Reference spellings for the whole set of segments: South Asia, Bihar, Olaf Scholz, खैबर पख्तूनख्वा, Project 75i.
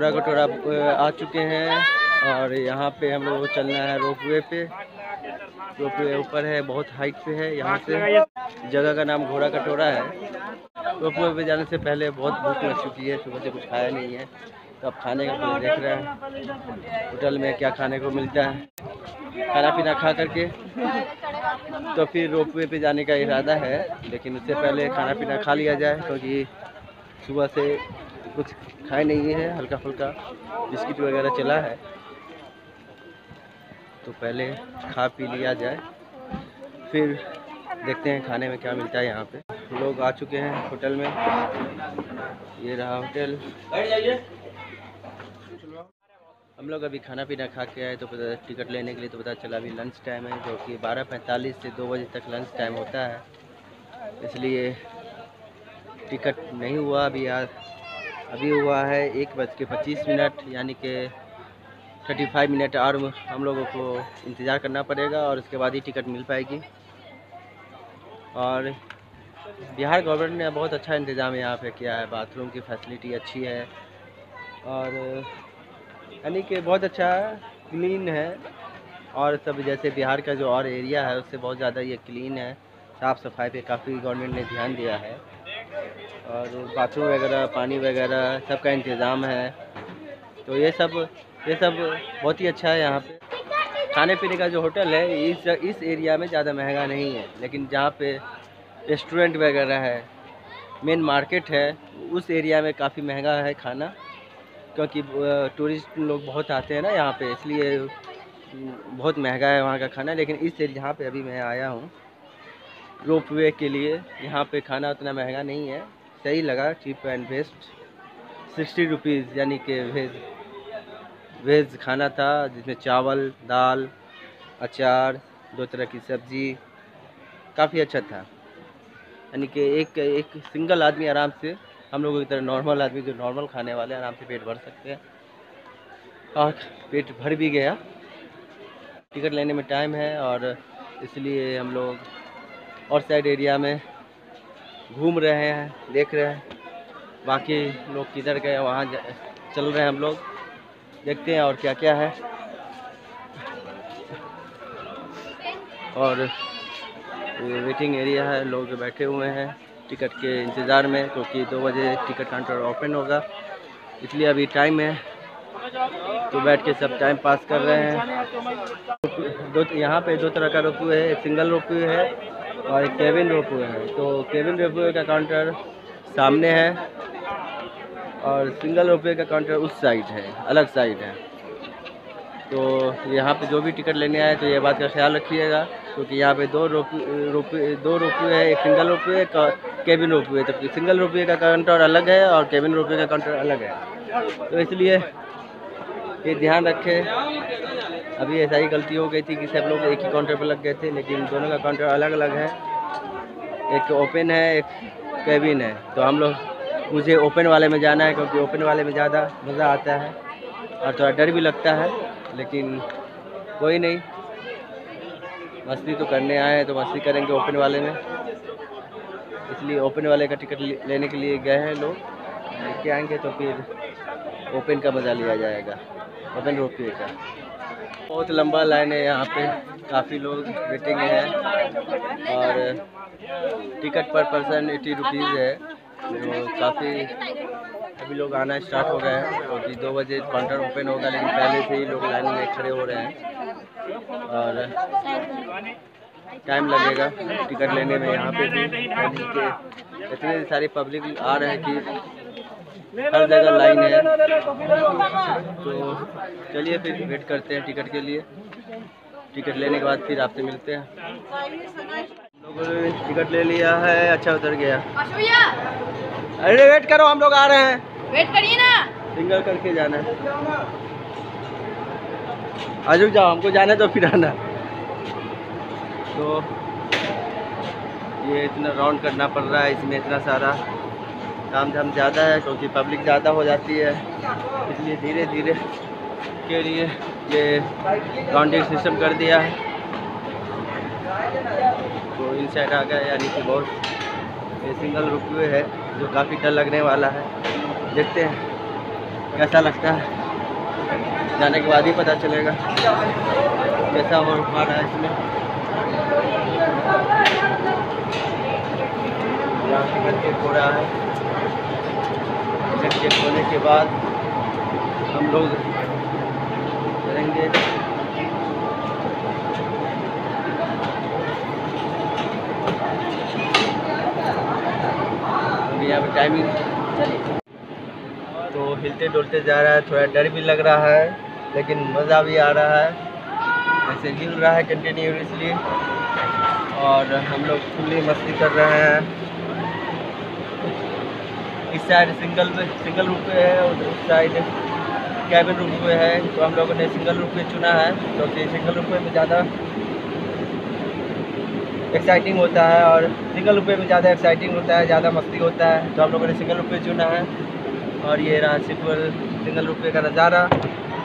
घोड़ा कटोरा आ चुके हैं और यहाँ पे हम लोग चलना है रोपवे पे। रोपवे ऊपर है, बहुत हाइट पे है। यहाँ से जगह का नाम घोड़ा कटोरा है। रोपवे पे जाने से पहले बहुत भूख लग चुकी है, सुबह से कुछ खाया नहीं है तो अब खाने का कुछ देख रहे हैं होटल में क्या खाने को मिलता है। खाना पीना खा करके तो फिर रोपवे पे जाने का इरादा है, लेकिन उससे पहले खाना पीना खा लिया जाए क्योंकि सुबह से कुछ खाए नहीं है। हल्का फुल्का बिस्किट वगैरह चला है तो पहले खा पी लिया जाए, फिर देखते हैं खाने में क्या मिलता है। यहाँ पे लोग आ चुके हैं होटल में। ये रहा होटल। हम लोग अभी खाना पीना खा के आए तो पता टिकट लेने के लिए तो पता चला अभी लंच टाइम है, जो कि 12:45 से 2 बजे तक लंच टाइम होता है, इसलिए टिकट नहीं हुआ अभी। यार अभी हुआ है 1:25 यानी कि 35 मिनट और हम लोगों को इंतज़ार करना पड़ेगा और उसके बाद ही टिकट मिल पाएगी। और बिहार गवर्नमेंट ने बहुत अच्छा इंतज़ाम यहाँ पे किया है, बाथरूम की फैसिलिटी अच्छी है और यानी कि बहुत अच्छा क्लीन है। और सब जैसे बिहार का जो और एरिया है उससे बहुत ज़्यादा ये क्लीन है, साफ़ सफाई पे काफ़ी गवर्नमेंट ने ध्यान दिया है और बाथरूम वगैरह पानी वगैरह सब का इंतज़ाम है, तो ये सब बहुत ही अच्छा है। यहाँ पे खाने पीने का जो होटल है इस एरिया में ज़्यादा महंगा नहीं है, लेकिन जहाँ पे रेस्टोरेंट वगैरह है, मेन मार्केट है, उस एरिया में काफ़ी महंगा है खाना, क्योंकि टूरिस्ट लोग बहुत आते हैं ना यहाँ पे, इसलिए बहुत महंगा है वहाँ का खाना। लेकिन इस एरिया यहाँ पर अभी मैं आया हूँ रोपवे के लिए, यहाँ पे खाना उतना महंगा नहीं है, सही लगा, चीप एंड बेस्ट। 60 रुपीज़ यानी कि वेज खाना था जिसमें चावल, दाल, अचार, 2 तरह की सब्ज़ी, काफ़ी अच्छा था। यानी कि एक सिंगल आदमी आराम से, हम लोगों की तरह नॉर्मल आदमी जो नॉर्मल खाने वाले आराम से पेट भर सकते हैं और पेट भर भी गया। टिकट लेने में टाइम है और इसलिए हम लोग और साइड एरिया में घूम रहे हैं, देख रहे हैं बाकी लोग किधर गए, वहाँ चल रहे हैं हम लोग, देखते हैं और क्या क्या है। और वेटिंग एरिया है, लोग बैठे हुए हैं टिकट के इंतज़ार में, क्योंकि 2 बजे टिकट काउंटर ओपन होगा, इसलिए अभी टाइम है तो बैठ के सब टाइम पास कर रहे हैं। यहाँ पे 2 तरह का रोपवे है, एक सिंगल रोपवे है और एक केबिन रोपवे है। तो केबिन रोपवे का काउंटर सामने है और सिंगल रोपवे का काउंटर उस साइड है, अलग साइड है। तो यहाँ पे जो भी टिकट लेने आए तो ये बात का ख्याल रखिएगा, क्योंकि यहाँ पे 2 रोपवे है, एक सिंगल रोपवे केबिन रोपवे। तो सिंगल रोपवे का काउंटर अलग है और केबिन रोपवे का काउंटर अलग है, तो इसलिए ये ध्यान रखें। अभी ऐसा ही गलती हो गई थी कि सब लोग एक ही काउंटर पर लग गए थे, लेकिन दोनों का काउंटर अलग अलग है, एक ओपन है एक केबिन है। तो हम लोग, मुझे ओपन वाले में जाना है क्योंकि ओपन वाले में ज़्यादा मज़ा आता है और थोड़ा डर भी लगता है, लेकिन कोई नहीं, मस्ती तो करने आए हैं तो मस्ती करेंगे ओपन वाले में, इसलिए ओपन वाले का टिकट लेने के लिए गए हैं लोग। लेके आएंगे तो फिर ओपन का मज़ा लिया जाएगा, ओपन रोपवे का। बहुत लंबा लाइन है यहाँ पे, काफ़ी लोग वेटिंग है और टिकट पर पर्सन 80 रुपीज़ है, तो काफ़ी अभी लोग आना स्टार्ट हो गए हैं क्योंकि 2 बजे काउंटर ओपन होगा, लेकिन पहले से ही लोग लाइन में खड़े हो रहे हैं और टाइम लगेगा टिकट लेने में। यहाँ पे भी इतनी सारी पब्लिक आ रहे हैं कि हर जगह लाइन है। तो चलिए फिर वेट करते हैं टिकट के लिए, टिकट लेने के बाद फिर आपसे मिलते हैं। लोगों ने टिकट ले लिया है, अच्छा उतर गया। अरे वेट करो, हम लोग आ रहे हैं, वेट करिए ना, सिंगल करके जाना है। आजू जाओ, हमको जाना है तो फिर आना। तो ये इतना राउंड करना पड़ रहा है, इसमें इतना सारा काम धाम ज़्यादा है क्योंकि पब्लिक ज़्यादा हो जाती है, इसलिए धीरे धीरे के लिए ये काउंटिंग सिस्टम कर दिया है। तो इन साइड आ गया, यानी कि बहुत ये सिंगल रुपये है जो काफ़ी डर लगने वाला है, देखते हैं कैसा लगता है, जाने के बाद ही पता चलेगा कैसा और पा रहा है इसमें। चेक हो रहा है, चेक होने के बाद हम लोग करेंगे। यहाँ पर टाइमिंग तो हिलते डुलते जा रहा है, थोड़ा डर भी लग रहा है लेकिन मज़ा भी आ रहा है। ऐसे हिल रहा है कंटिन्यूसली और हम लोग फुल्ली मस्ती कर रहे हैं। इस साइड सिंगल रूप पे है और उस साइड कैबिन रूप पे है, तो हम लोगों ने सिंगल रूप पे चुना है क्योंकि सिंगल रूप पे ज़्यादा एक्साइटिंग होता है और सिंगल रूप पे ज़्यादा एक्साइटिंग होता है, ज़्यादा मस्ती होता है, तो हम लोगों ने सिंगल रूप पे चुना है। और ये रहा सिंगल रूपये का नज़ारा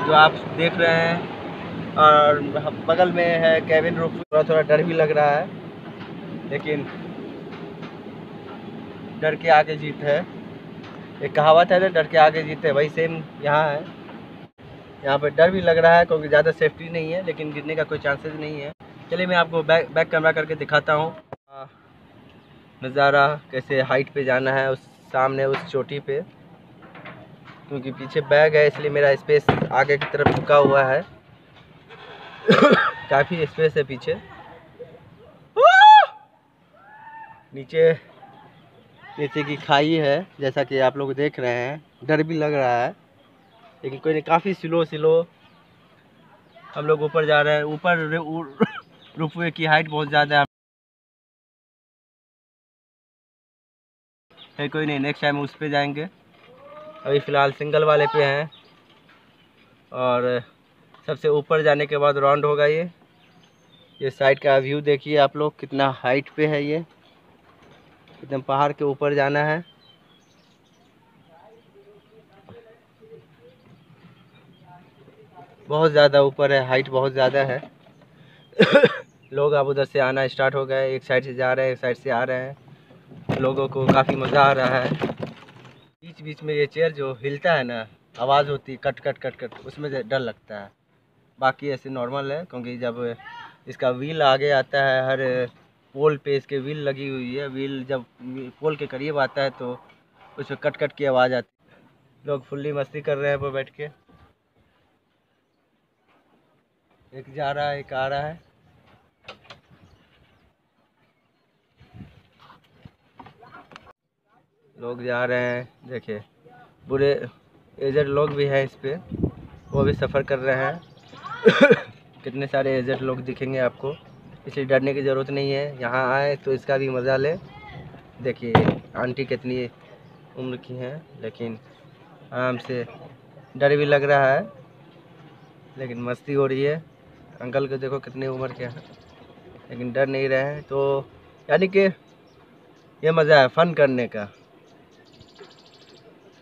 जो आप देख रहे हैं, और बगल में है कैबिन रूप। थोड़ा डर भी लग रहा है लेकिन डर के आगे जीत है, एक कहावत है ना, डर के आगे जीत है, वही सेम यहाँ है। यहाँ पर डर भी लग रहा है क्योंकि ज़्यादा सेफ्टी नहीं है लेकिन गिरने का कोई चांसेस नहीं है। चलिए मैं आपको बैक कैमरा करके दिखाता हूँ नज़ारा, कैसे हाइट पे जाना है उस सामने उस चोटी पे, क्योंकि पीछे बैग है इसलिए मेरा स्पेस आगे की तरफ झुका हुआ है। काफ़ी स्पेस है पीछे। नीचे की खाई है जैसा कि आप लोग देख रहे हैं। डर भी लग रहा है लेकिन कोई नहीं, काफ़ी स्लो हम लोग ऊपर जा रहे हैं। ऊपर रोपवे की हाइट बहुत ज़्यादा है। कोई नहीं, नेक्स्ट टाइम उस पर जाएंगे। अभी फ़िलहाल सिंगल वाले पे हैं और सबसे ऊपर जाने के बाद राउंड होगा। ये साइड का व्यू देखिए आप लोग, कितना हाइट पे है, ये एकदम पहाड़ के ऊपर जाना है। बहुत ज़्यादा ऊपर है, हाइट बहुत ज़्यादा है। लोग अब उधर से आना स्टार्ट हो गए, एक साइड से जा रहे हैं, एक साइड से आ रहे हैं। लोगों को काफ़ी मज़ा आ रहा है। बीच बीच में ये चेयर जो हिलता है ना, आवाज़ होती है कट कट कट कट, उसमें डर लगता है। बाकी ऐसे नॉर्मल है क्योंकि जब इसका व्हील आगे आता है, हर पोल पे इसके व्हील लगी हुई है, व्हील जब पोल के करीब आता है तो उसमें कट कट की आवाज़ आती है। लोग फुल्ली मस्ती कर रहे हैं पर बैठ के, एक जा रहा है एक आ रहा है। लोग जा रहे हैं, देखिए बुरे एजेड लोग भी हैं इस पर, वो भी सफ़र कर रहे हैं। कितने सारे एजेड लोग दिखेंगे आपको, इसलिए डरने की ज़रूरत नहीं है। यहाँ आए तो इसका भी मज़ा लें। देखिए आंटी कितनी उम्र की हैं लेकिन आराम से, डर भी लग रहा है लेकिन मस्ती हो रही है। अंकल को देखो कितनी उम्र के हैं लेकिन डर नहीं रहे हैं, तो यानी कि ये मज़ा है फ़न करने का।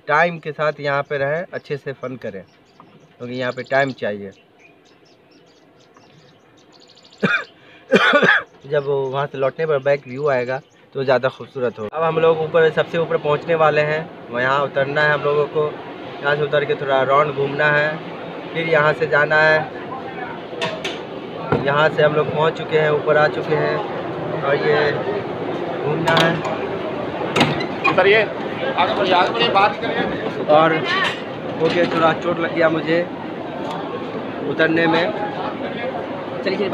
टाइम के साथ यहाँ पे रहें, अच्छे से फ़न करें क्योंकि यहाँ पे टाइम चाहिए। जब वहाँ से लौटने पर बैक व्यू आएगा तो ज़्यादा खूबसूरत हो। अब हम लोग ऊपर सबसे ऊपर पहुँचने वाले हैं, वहाँ उतरना है हम लोगों को। यहाँ से उतर के थोड़ा राउंड घूमना है, फिर यहाँ से जाना है। यहाँ से हम लोग पहुँच चुके हैं, ऊपर आ चुके हैं और ये घूमना है। सर ये बात करें और ओके, थोड़ा चोट लग गया मुझे उतरने में। चलिए